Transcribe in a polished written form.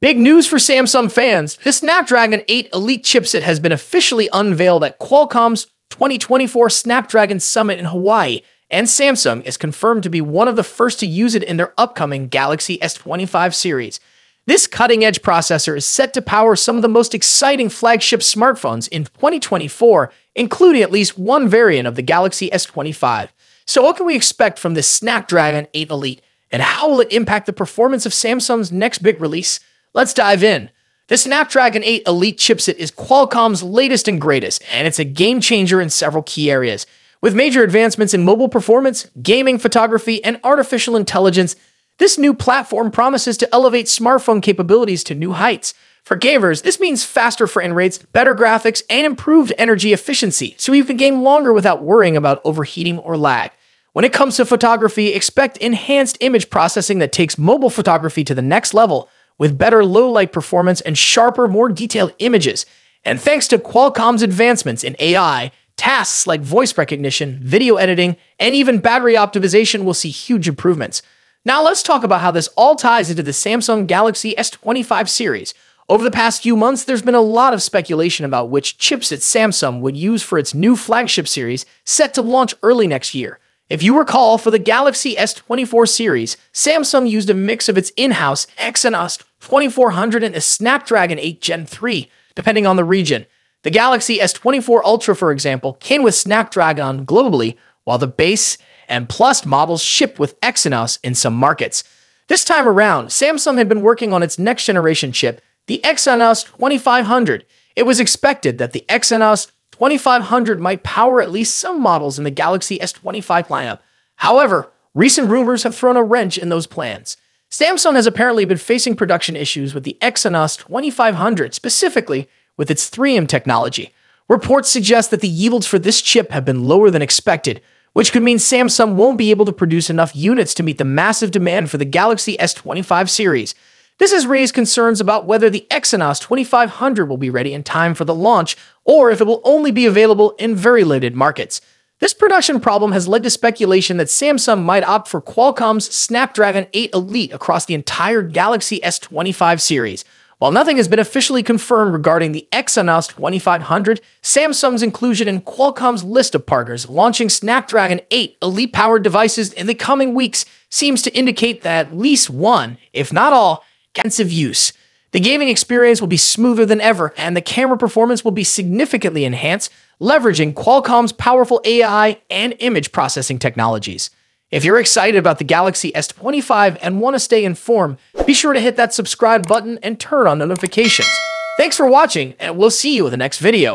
Big news for Samsung fans, the Snapdragon 8 Elite chipset has been officially unveiled at Qualcomm's 2024 Snapdragon Summit in Hawaii, and Samsung is confirmed to be one of the first to use it in their upcoming Galaxy S25 series. This cutting-edge processor is set to power some of the most exciting flagship smartphones in 2024, including at least one variant of the Galaxy S25. So what can we expect from this Snapdragon 8 Elite, and how will it impact the performance of Samsung's next big release? Let's dive in. The Snapdragon 8 Elite chipset is Qualcomm's latest and greatest, and it's a game changer in several key areas. With major advancements in mobile performance, gaming, photography, and artificial intelligence, this new platform promises to elevate smartphone capabilities to new heights. For gamers, this means faster frame rates, better graphics, and improved energy efficiency, so you can game longer without worrying about overheating or lag. When it comes to photography, expect enhanced image processing that takes mobile photography to the next level, with better low-light performance and sharper, more detailed images. And thanks to Qualcomm's advancements in AI, tasks like voice recognition, video editing, and even battery optimization will see huge improvements. Now let's talk about how this all ties into the Samsung Galaxy S25 series. Over the past few months, there's been a lot of speculation about which chipset Samsung would use for its new flagship series, set to launch early next year. If you recall, for the Galaxy S24 series, Samsung used a mix of its in-house Exynos 2400 and a Snapdragon 8 Gen 3, depending on the region. The Galaxy S24 Ultra, for example, came with Snapdragon globally, while the base and Plus models shipped with Exynos in some markets. This time around, Samsung had been working on its next-generation chip, the Exynos 2500. It was expected that the Exynos 2500 might power at least some models in the Galaxy S25 lineup. However, recent rumors have thrown a wrench in those plans. Samsung has apparently been facing production issues with the Exynos 2500, specifically with its 3M technology. Reports suggest that the yields for this chip have been lower than expected, which could mean Samsung won't be able to produce enough units to meet the massive demand for the Galaxy S25 series. This has raised concerns about whether the Exynos 2500 will be ready in time for the launch, or if it will only be available in very limited markets. This production problem has led to speculation that Samsung might opt for Qualcomm's Snapdragon 8 Elite across the entire Galaxy S25 series. While nothing has been officially confirmed regarding the Exynos 2500, Samsung's inclusion in Qualcomm's list of partners launching Snapdragon 8 Elite-powered devices in the coming weeks seems to indicate that at least one, if not all, extensive use. The gaming experience will be smoother than ever, and the camera performance will be significantly enhanced, leveraging Qualcomm's powerful AI and image processing technologies. If you're excited about the Galaxy S25 and want to stay informed, be sure to hit that subscribe button and turn on notifications. Thanks for watching, and we'll see you in the next video.